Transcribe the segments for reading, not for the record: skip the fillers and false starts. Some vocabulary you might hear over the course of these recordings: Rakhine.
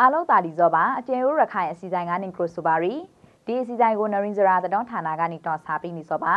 อาลูตาดิจอบะเจอร์ราคาสีใจงานนิครูสุบารีดีสีใจกูนารินจราแต่ต้องฐานาการนิตอนสาปิงนิจอบะ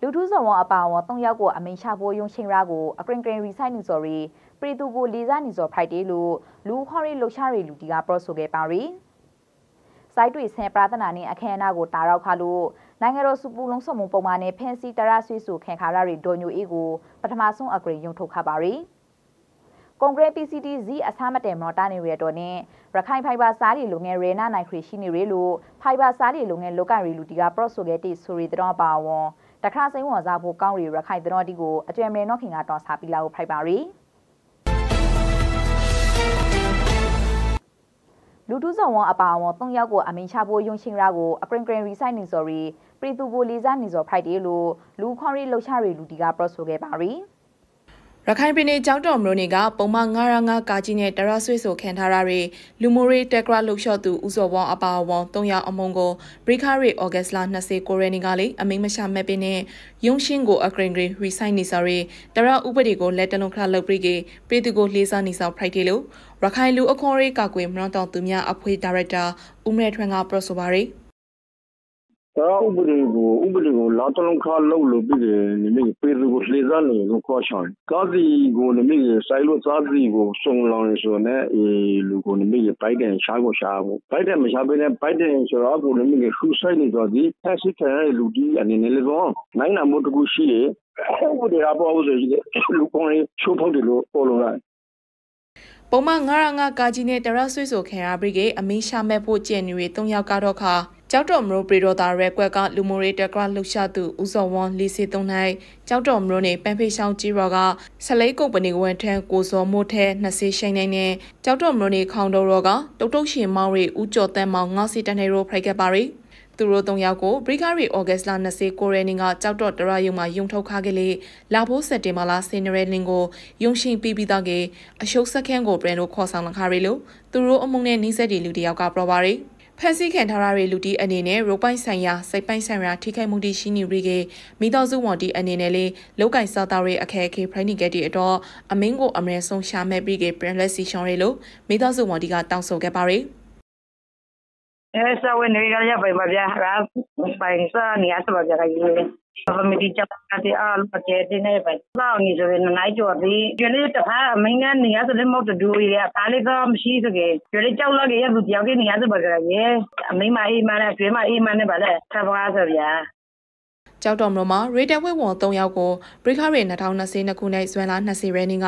ดูทุสวงอปาวต้องยากกว่าอเมชาโบยงเชงรากูอเกรงเกรงรีไซนิจอรีปรีตูกูลีซานิจอไพเดลูลูคอรีลูชารีลูติกาโปรสุเกปารีไซตุยเซปราตนานีอแคนากูตาเราคาลูนายเงรสุปูลงสมุนปมาในเพนซีตราสวิสุแข่งขาราริโดนยูอีกูปฐมาส่งอเกรงยงทุกคาบารีกองเกรปีซีดีซีอาสามาเต็มรอตาในเวียดอนเนี่ยราคาไพบาซาดิลุงเงเรน่าในคริชินิเรลูไพบาซาดิลุงเงโลการิลูติกาโปรสุเกติสุริตรอปาวอแต่คราสิงหัวซาโบก้าวรีราคาตรอดิโกอาจารย์เรนน์ขิงอาตอสาปิลาอุไพบารีลูทูสวงอปาวต้องยากกว่าอเมชาโบยงชิงรากูอเกรงเกรงรีไซนิจอรีปรีตูกูลีซานิจอไพเดลูลูคอรีลูชารีลูติกาโปรสุเกปารีราคาเป็นในจังหวัดมรณีกับปมมังงารังกาจีเนตราสวิสุแคนทารารีลูมูรีเตกราลูกชอตูอุซวออปาวองตงยาอมงโกบริคารีออเกสลานาเซโกเรนิกาลีอเมงมาชาเมเปเนยงชิงโกอเกรงรีรีไซนิซารีตราอุปดิโกเลตลงคลาลบริเกปริตุโกลีซานิซาไพรเทลูราคาลูอคอรีกากวยมรนตองตุมยาอภวยดาเรตาอุมเรทเวงาโปรโซบารีตราอุบดีกูลาตลงคาลลบิเกนี่มีเปรูกุลีซานี่ก็ชอนกาซีกูนี่มีไซโลซาซีกูส่งลงเลยส่วนเนี่ยลูกนี่มีไบเดนชาโกชาโกไบเดนไม่ชาเป็นไบเดนชรากูนี่มีชูไซนี่ก็ดีแค่สิแค่ลูดีอันนี้เลยก็ไหนน่ะหมดกูชีเออุบดีอาบ่เอาซะอยู่ลูกคนนี้ชูพอดิโลโอลงได้ปมมังงารังกาจีเนตราสวิสุแคนทารารีเกอเมชาเมโพเจนรี3ยากาတော့ခါကျောက်တော်မရိုပရီဒေါ်တာရဲကွက်ကလူမိုရီတက်ကလှုပ်ရှားသူဦးစောဝန်းလီစီ3နိုင်ကျောက်တော်မရိုနေပန်ဖေးရှောင်းကြီးရောကဆလိကုတ်ပနေကဝန်ထန်းကိုစောမို့ထဲ20ရှိန်နိုင်နဲ့ကျောက်တော်မရိုနေခေါင်တော်ရောကတုတ်တုတ်ရှင်မောင်ရီဦးကျော်တန်းမောင်ငါစီတန်နေရောဖရိုက်ကပါရီသူတို့3ယောက်ကိုဘရိခရီအော်ဂတ်လ20ကိုရနေကကြောက်တော့တရရုံမှာယုံထုတ်ခါကလေးလာဖို့စက်တင်ဘာလစင်နရလင်ကိုယုံရှင်ပြီးတော့ကအရှုပ်စခန်းကိုဘရန်တို့ခေါ်ဆောင်လာခါရီလို့သူတို့အမုံနဲ့နှိစက်တီလူတယောက်ကပရောပါရီဖန်စီခံထားရတဲ့လူတီအနေနဲ့ရိုပိုင်းဆိုင်ရာစိတ်ပိုင်းဆိုင်ရာထိခိုက်မှုတွေရှိနေပြီးကမိသားစုဝန်တီအနေနဲ့လည်းလောက်ကင်စားသားတွေအခက်အခဲဖိုင်းနေကြတဲ့အတော့အမင်းကိုအမရဆုံးရှာမဲ့ပြီးကပြန်လက်စီရှောင်းရလို့မိသားစုဝန်တီကတောင်းဆိုခဲ့ပါရီऐसा वो नहीं कर जा भाई बाबा रात पैसा नहीं आता बाबा का ये अब मेरी चपाती आलू पचेती नहीं भाई बाव नहीं जो ना नहीं जो भी जो नहीं तो हाँ महीना नहीं आता ले मोट दूर ये ताले का मशीन से के जो नहीं चाव लगे ये दूधिया के नहीं आता बाबा का ये मैं माई माने फिर माई माने बाले सब आ सब याเจ้าดอมโรมาเรดเดวิวองตงยาวโกบริคาเรน2022ခုနှစ်ဇွန်လ20ရက်နေ့က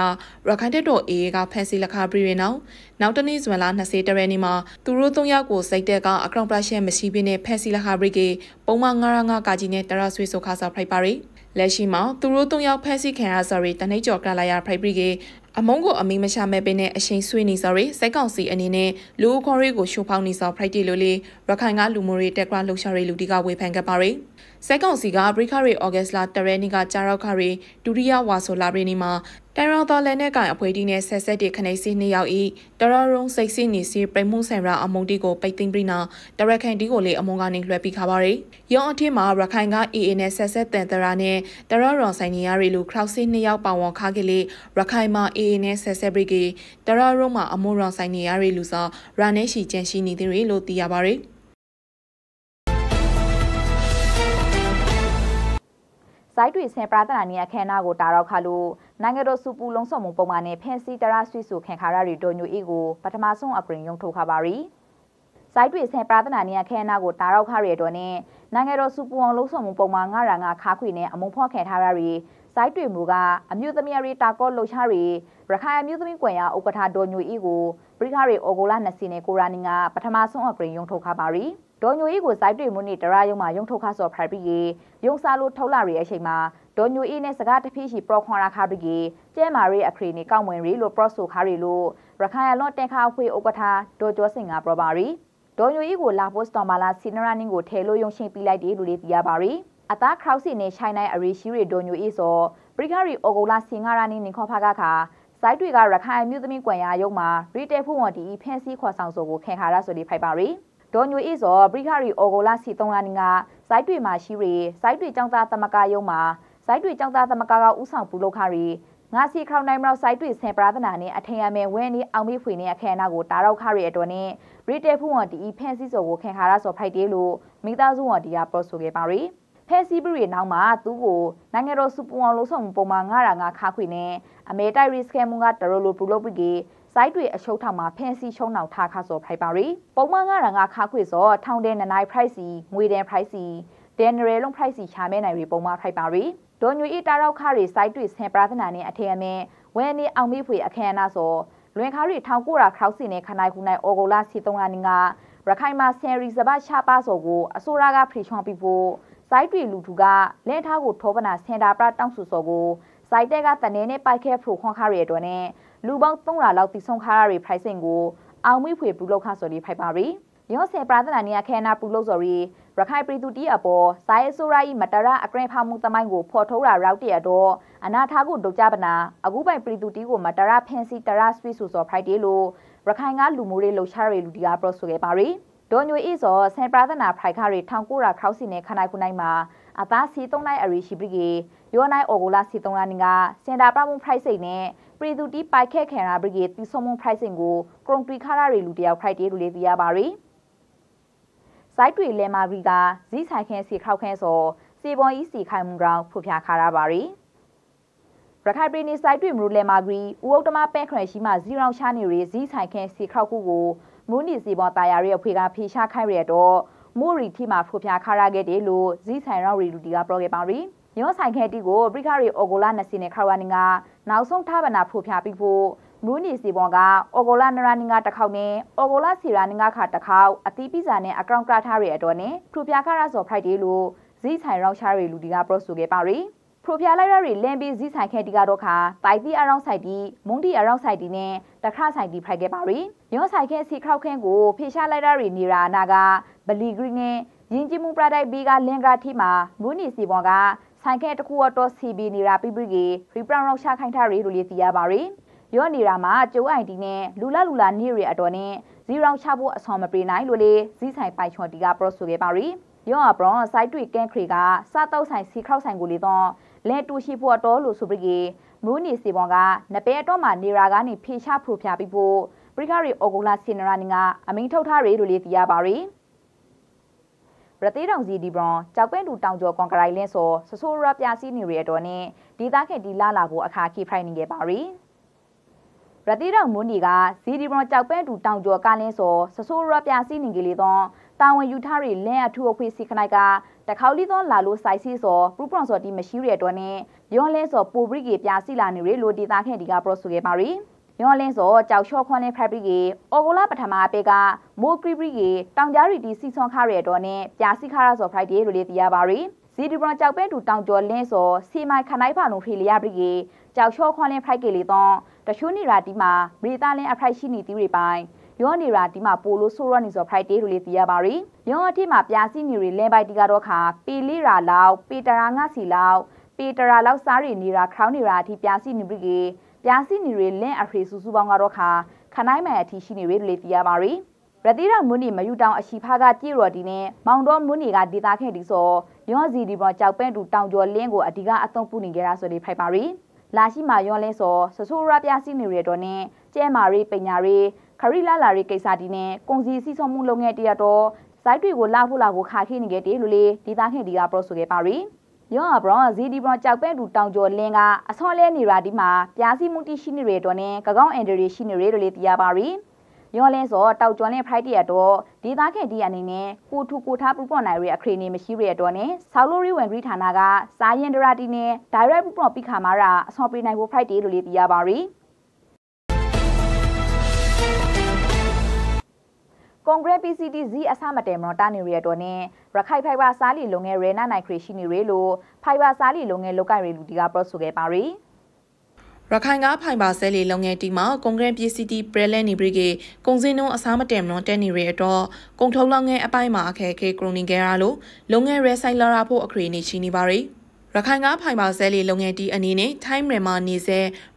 ရခိုင်တပ်တော်AAကဖန်စီလက်ခါပြည်ရနောက်တနေ့ဇွန်လ23ရက်နေ့မှာသူတို့3ယောက်ကိုစိတ်တက်ကအကောင့်ပလက်ရှ်မရှိပြီးနဲ့ဖန်စီလက်ခါပြည်ကပုံမှန်905ကာကြီးနဲ့တရာဆွေဆိုခါစာဖရိုက်ပါရီလက်ရှိမှာသူတို့3ယောက်ဖန်စီခံရစာရီတနေ့ကျော်ကလာရဖရိုက်ပြည်ကအမုံကိုအမိမချမဲ့ပင်နဲ့အရှင်ဆွေနေစာရီစိတ်ကောင်းစီအနေနဲ့လူခေါ်ရီကိုရှိုးဖောင်းနေစာဖရိုက်တီလို့လေရခိုင်ကလူမိုရီတက်ကွာလှုပ်ရှားရီလူတီကဝေဖန်ခဲ့ပါရီစိုက်ကောင်စီကဘရိခရီအော်ဂတ်စ်လာတရနီကကြာရောက်ခရီဒုတိယဝါဆိုလာရီနီမှာတိုင်ရောတော်လဲနဲ့ကင်အဖွဲတီနဲ့ဆက်ဆက်တီခနေစီ2ယောက်ဤတရရုံစိတ်စီနေစီပြိမှုဆိုင်ရာအမုံတီကိုပိတ်သိမ်းပြီးနာတရခိုင်တီကိုလေအမုံကနေလွှဲပြီးခါပါရီရောင်းအထင်းမှာရခိုင်က AA နဲ့ဆက်ဆက်တန်တရာနဲ့တရရုံဆိုင်နေရရီလူခရောက်စီ2ယောက်ပါဝေါ်ခါကလေးရခိုင်မှာ AA နဲ့ဆက်ဆက်ပြီးကတရရုံမှာအမုံရုံဆိုင်နေရရီလူစာရာနဲ့ရှိချန်ရှိနေတယ်လို့သိရပါရီไซต์ด้วยเซนปราตนาเนียแค่นาโกตาเราคาลูนายเงรสุปูลงสมุนปมาในเพนซีตราสวิสุแข่งขาราริโดนยูอีกูปฐมาส่งอเกรงยงทุกคาบารีไซต์ด้วยเซนปราตนาเนียแค่นาโกตาเราคาเรโดเน่นายเงรสุปูวงลงสมุนปมางารังอาคาคุยเนอมงพ่อแข่งขารารีไซต์ด้วยมูกาอมิวตมิอารีตากรโลชารีราคาอมิวตมิกวยอาอุกทาโดนยูอีกูบริคารีโอโกลานาซีเนกูรานิงาปฐมาส่งอเกรงยงทุกคาบารีโดนยูอีกูไซต์ด้วยมูนิตรายงมายงทุกคาสอบพารียงซาลูเทลารีเอเชมาโดนยูอีในสกัดพิชิตโปรคอราคาบิเกเจมารีอครีในเก้าเมืองรีโลโปรสูคาริโลราคาลดแต่ข้าวคุยโอกาทาโดยโจสิงห์ปรบารีโดนยูอีกูลาโพสตอมาลาซินารานิงกูเทโลยงชิงปีไลดีดูเลติยาบารีอัตราคราวสิในชายในอาริชิริโดนยูอีโซบริคาริโอโกลาซิงารานิงนิคอพากาคาไซต์ด้วยการราคามิวตมิกวยายกมารีเตผู้วันดีเพนซีขวาสังโซกูแข่งคาราสวดีไพบารีโดนยูอีโซบริคาริโอโกลาซิตงรานิงาไซต์ด้วยมาชิรีไซต์ด้วยจังตาตมกายงมาไซต์ด้วยจังตาตมกาอุสังปุโลคารี งาซีคราวในเราไซต์วิสเซนปราตนาเนี่ยอัธยาเมเวนี้เอามีฝุ่นเนี่ยแค่นาโกตาเราคาเรียตัวนี้ริเตผู้อ่อนที่อีเพนซิโซโกแข่งคาราโซไพเดลูมิตาซูอ่อนที่ยาโปรสุเกปารีเพนซิบริเนางมาตู้โกนั่งเงาสุปวงลุส่งปมังงารังคาคุยเนอเมริกริสเคมุงาตาโรลูปุโรปิเกไซต์วิสโชว์ทำมาเพนซิโชว์หนาวทาคาโซไพปารีปมังงารังคาคุยโซทางเดนนายไพรซีงวยเดนไพรซีเดนเรลงไพรซีชาเมนายริปมาไพปารีโดยอยู่อีตาเราคาริไซต์วิสเซนปราตนาเนี่ยอัธยาเมเวนี้เอามีฝุ่นแค่นาโซเรื่องคาริทางกุราคราวสิเนคณายคุณนายโอโกลาสิตงานิงาระคายมาเซริสบาชาปาโซโกอสุรากาพริชองปิโปไซต์วิลูทูกาเล่นท่ากุทบนาเซนดาปราตั้งสุโซโกไซต์เดกาแต่เนเนไปแค่ผูกของคาริตัวเนลูบังตงหลาเราติดส่งคาริไพรเซงโกเอามีฝุ่นปุโรคาสดีไพปารีย้อนเซปราตนาเนี่ยแค่นาปุโรสรีระคายปริตุติอโปไซสุไรมัตระอักเรพามุตมัยโกพอทราเราติอโดอนาทากุดจาปนาอกุไปปริตุติโกมัตระเพนซิตระสวิสุโซไพรเดโลระคายงาลูมูเรโลชาเรลูดิอาโปรสุเกปารีโดยอยู่อีโซเซปราตนาไพรคาริทางกุราคราวสิเนคณายคุณนายมาอาตาซีตงนายอริชิบริเกโยนายโอโกลาซีตงนานิงาเซนดาปรามุไพรเซเนปริตุติไปแค่แคนาบริเกติสมุไพรเซงโกกรงตุยคาราเรลูดิอาไพรเดโลเลติอาบารีไซต์วิเลมาริกาซีไซเคนสีขาวแคนโซซีบอลอีสีไข่มุงเราผู้พิจารณาบารีประธานบริษัทไซต์วิมรูเลมารีอุตมาเป็นใครชิมาซีเราชานิริซีไซเคนสีขาวกูกูมูนิซีบอลตายาเรียพิการพิชาไข่เรียโดมูริที่มาผู้พิจารณาเกติลูซีไซเราริลูดีกาโปรเกบารีย้อนไซเคนติโกบริการิโอโกลานาซีเนคาวานิงาหนาวส่งท่าบรรดาผู้พิจารณาปิโพมูนิสีบองกาโอโกลานรานิงาตะเขาเนโอโกลาสีรานิงาขาดตะเขาอติปิจาเนอกรองกราทาเรอดเนพรูพยาคาราโซไพเดลูซีไซรองชาเรลูดิกาโปรสุเกปารีพรูพยาไลรารีเลนบีซีไซแคดิกาโดคาไตตีอารองไซดีมงดีอารองไซดีเนตะคราไซดีไพเกปารีย้อนไซแคสีคราวแคนกูพิชาไลรารีนีรานากาบลีกรีเนยิงจิมูปราไดบีกาเลนกราที่มามูนิสีบองกาไซแคตะคูอโตซีบีนีราปิบริเกริปรางรองชาไคทารีลูลิติยาบารีย้อนดีรามาโจไอดีเนลูลาลูลานีเรียดเนซีเราชาบุอสอมปรีไนลูเลซีใส่ไปชวนดีกาโปรสุเกปารีย้อนปรองไซต์ดุยแกงครีกาซาเต้าใส่ซีเข้าใส่กุลิตองเลตูชิพัวโตลูสุบริเกมูนิสีบองกาเนเปโตมานีรากานิพิชาพรูพยาปิโปบริการิโอโกลาซินารานิงาอมิงเท่าท่าเรดูเลติยาบารีประเทศของจีดีบรอนจากเป็นดูตังโจกองกระไรเลนโซสโซรับยาซีนีเรียดเนดีตาแค่ดีลาลาบุอาคาคีไพรนิเกปารีประเทศเรามูนีกาซีดีบอลจากเป็นดูตังโจกาเลนโซสโซรับยาซีนิงกิลิตองตางวันยูทาริเล่ทูอควีซีคณากาแต่เขาลิตองลาลูไซซีโซปรุปรองโซดีมาชิเรียตัวนี้ย้อนเลนโซปูบริเกปยาซีลานิเรโลดีตาแค่ดีกาโปรสุเกปารีย้อนเลนโซเจ้าโชควันเลนไพรบริเกโอโกลาปฐมาเปกาโมกริบริเกตังยาริดีซีซองคาเรียตัวนี้ยาซีคาราโซไพรเดโรเลติยาบารีซีดีบอลจากเป็นดูตังโจเลนโซซีไมคณายผ่านหนุ่มฟิลิยาบริเกเจ้าโชควันเลนไพรกิลิตองแต่ช่วงนี้ราดีมาบริตาเลนอภัยชินีติริไปย้อนนี้ราดีมาปูรุสุรนิสภัยเตรุลิติยาบารีย้อนที่มาปยาซินิริเลนใบติกาโรคาปีลิราลาวปีตารางาสีลาวปีตราลาวสารินีราคราวนิราที่ปยาซินิบริเกปยาซินิริเลนอภัยสุสุบังกาโรคาขณะแม่ทีชินิริลิติยาบารีประเทศเรามุนีมาอยู่ดาวอาชีพากาจิโรดีเนมองดูมุนีกาดีตาแค่ดิโซย้อนจีดีบอลจากเป็นดูดาวโยเลนโกอธิกาอตงปูนิเกราสวดีไพบารีลาชิมาย้อนเลนโซสโซรับยาซีนิเรดเนเจมารีเปญารีคาริลาลารีเกซาดีเนกงซีซีซอมูลงเงติยาโตไซต์ดุยโกลาฟูลาโกคาคินิเกติลูเลดีตาแค่ดีกาโปรสุเกปารีย้อนอับรอนจีดีบอลจากเป็นดูดาวโยเลนกาอซอเลนิราดีมาปยาซีมุติชินิเรดเนกะก้องเอนเดริชินิเรดเลติยาบารีย้อนเลนโซเตาจวนเลนไพรติยาโตดีตาแค่ดีอันนี้เนกูทูกูท้าปุปปอนไนเรียครีเนมชิเรียโตเนซาโลริเวนริฐานากาซาเยนดราติเนไดเรกปุปปอนปิคามาราอซอปรีไนโวไพรติโลเลติยาบารีคอนเกรส PCT ซีอาสามาเตมรอนตานิเรียโตเนระไคไพวาซาลีลงเงเรนาไนครีชินิเรโลไพวาซาลีลงเงโลไกเรลูดิกาโปรสุเกปารีระคายงาภายบาเซลีลงเงติมาคอนเกรส PCT เปรเลนิบริเกกงซีโนอาสามาเตมรอนตานิเรียโตกงทงลงเงอปายมาอเคเคกรุนิเกราโลลงเงเรไซลาราโพอครีนิชินิบารีระคายงาภายบาเซลีลงเงติอันนี้เนไทม์เรมานีเซ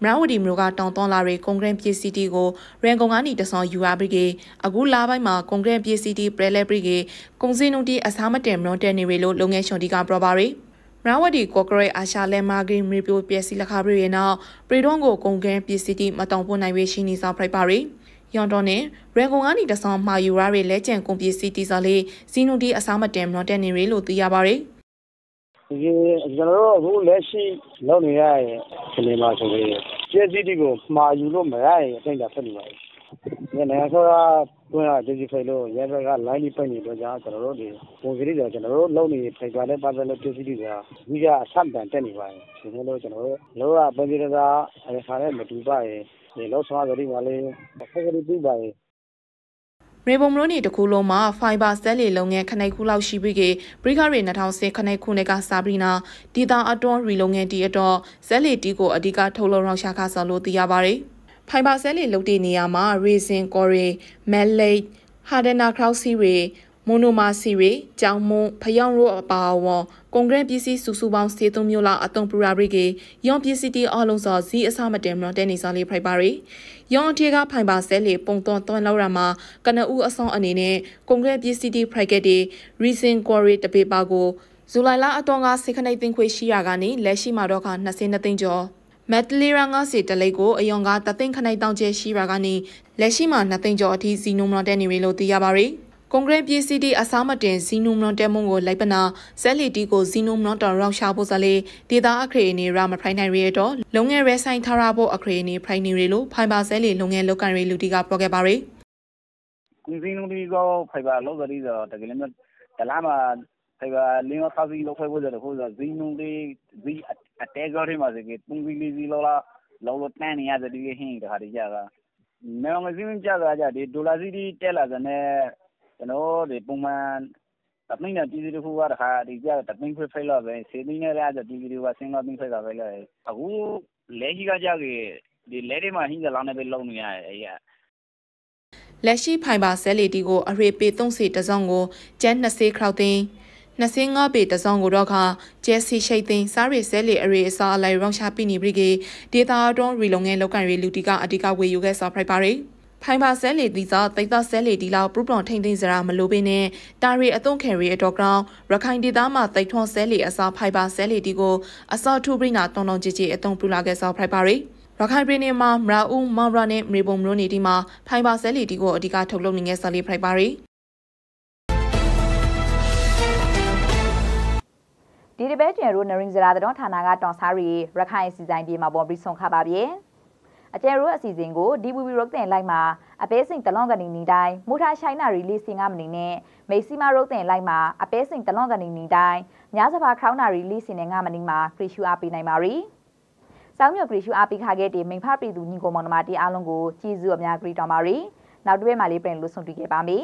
มราวดีมรูกาตองตองลาเรคอนเกรส PCT โกเรนกงกานิตะซอนยูอาบริเกอกูลาบายมาคอนเกรส PCT เปรเลบริเกกงซีโนติอาสามาเตมรอนตานิเรียโลลงเงชอนติกาโปรบารี ราวัดีกว่าเกรย์อาชาเลมาเกมรีบิวเปียสิลคาบริเวณาปรีดองโกกงเกมปีสิติมาตองปูนายเวชินิซาไพรปารียอนตอนนี้เรื่องของงานอีกสองมาอยู่ราเรและแจงกงปีสิติซาลีซีนูดีอาสามาเดมนอนแต่ในเรื่องตัวยาบารีကျွန်တော်တို့အခုလက်ရှိလုပ်နေရတဲ့အနေမှာဆိုပြီးကျဲစီတီကိုမှာယူလို့မရရင်အတိုင်းတာဖြစ်နေပါဘူး။နိုင်ငံဆိုတာတွင်းရကျဲစီဖိုင်လို့ရဲဘက်ကလိုင်းလေးပိတ်နေတော့ကြာကျွန်တော်တို့ဒီပုံစံလေးတော့ကျွန်တော်တို့လုပ်နေဖိုင်ပါနဲ့ပတ်သက်လို့ကျဲစီတီကဒီကအဆန့်တန်တက်နေပါရင်ဒီလိုကျွန်တော်တို့လောကပုံစံကအဲခါနဲ့မတူပါရင်ဒီလောက်ဆောင်ရတဲ့မှာလေးဖက်ကလေးပြပါရင်เรื่องบางเรื่องนี่ตะคุลมาไฟบาสเซลีลงเงินขณะคู่เล่าชีวิตเกบริการเรียนนักท่องเที่ยวขณะคู่ในการซาบรีนาดีตาอัดดอนรีลงเงินดีอัดดอนเซลีดีกว่าอดีตการทุลราชาคาสโลติยาบารีไฟบาสเซลีลงดีเนียมาเรซินกอรีเมลเลย์ฮาเดนาคราวซีเรโมโนมาซีเรจางมงพยองรัวปาวงกงเกรนพิซีสุสุบางเซตุมิโอลาอัตงปราบริเกยองพิซีตีออลงซอซีอาซามาเดมรอนเดนิซาลีไพรบารียองเทกาไพบาเซลีปงตอนตอนเล่ารามากันอูอซองอเนเนกงเกรนพิซีตีไพรเกดีรีเซนกอรีตะเปปาโกจุไลลาอัตงกาเซคไนตินควยชิยากานีและชิมาดอกานัสเซนตินจอแมตเลรังกาเซตะเลโกอยองกาตะตินคไนตองเจชิรากานีและชิมานัสเซนจออธิซีโนมรอนเดนิเรโลติยาบารีกงเกรนพีซีดีอาสามาเดนซีนูมนนเตมงโกไลปนาเซลีดีโกซีนูมนนตอรองชาโบซาเลดีตาอครีเนรามาไพรไนเรดอลงเงเรไซทาราโบอครีเนไพรเนเรโลไฟบาเซลีลงเงลกันเรลูดีกาโปรแกบาเรคุณซีนูดีโกไฟบาลอซาลีดอตะเกเลมตะลามาไฟบาลิงอซาซีโลไฟโบซาเลโคซาซีนูดีวีอะเตกอริมาเซเกปุงวีลีซีโลลาลอโลตันเนียซะดีเฮงดาดิยากาเมงซีนูจาซาจาดีดอลลาซีดีเตลาซะเนเนาะเดี๋ยวปุ่มมันตัดไม่เนี่ยที่จะรู้ว่าค่ะที่จะตัดไม่ค่อยไฟล์เลยเส้นนี้เนี่ยเราจะที่จะรู้ว่าเส้นเราไม่ค่อยจะไฟล์เลยแต่กูเลี้ยงก็จะเกี่ยวเดี๋ยวเลี้ยงมาหิ้งจะล้างในเป็นลมเนี่ยไอ้ย่าเลี้ยงชีพให้บาสเซลีดีกูอะไรเป็นต้องเสียแต่จังกูเจนนั่นเสียคราวที่นั่นเสียงอเป็นแต่จังกูรักค่ะเจสซี่ใช่ที่สารีเซลีอะไรซาอะไรร้องชาปีนิบริเกเดี๋ยวตาร้องรีลงเงินแล้วกันรีลูติกาอดีกาเวยุเกสซาไพรปารีไพ่บาเซลีดีจ้าแต่ตาเซลีดีเราปลุกปลงทิ้งทิ้งสารมันลบไปเน่ตาเรียต้องแข่งเรียดอกเราราคาดีตามาแต่ทว่าเซลีอาซาไพ่บาเซลีดีโกอาซาทูบรินาตองนองเจเจต้องปลุกลากเซาไพรปารีราคาเบรเนมาราอุมมาราเนมรีบอมโรนีดีมาไพ่บาเซลีดีโกอดีการถกลงหนึ่งเงซาลีไพรปารีดีเบตเนรูนริงสารแต่ต้องทานาการตองซารีราคาสีใจดีมาบอมบริสงคาบาเบอาจารย์รู้สิจิงกูดีบุบิรักแต่ไลมาอาเปสิงตลอดกันหนึ่งได้มุทาใช้นารีลีสิงามหนึ่งเน่เมซิมารักแต่ไลมาอาเปสิงตลอดกันหนึ่งได้ยาสภาคราวนารีลีสิงงามหนึ่งมากริชูอาปีในมารีสาวมีกริชูอาปีคาเกติเมงภาพปีดูยิงโกมอนมาตีอาลงกูจีจูอับยากรีตอมารีนับด้วยมาลีเป็นลุสงติเกปามี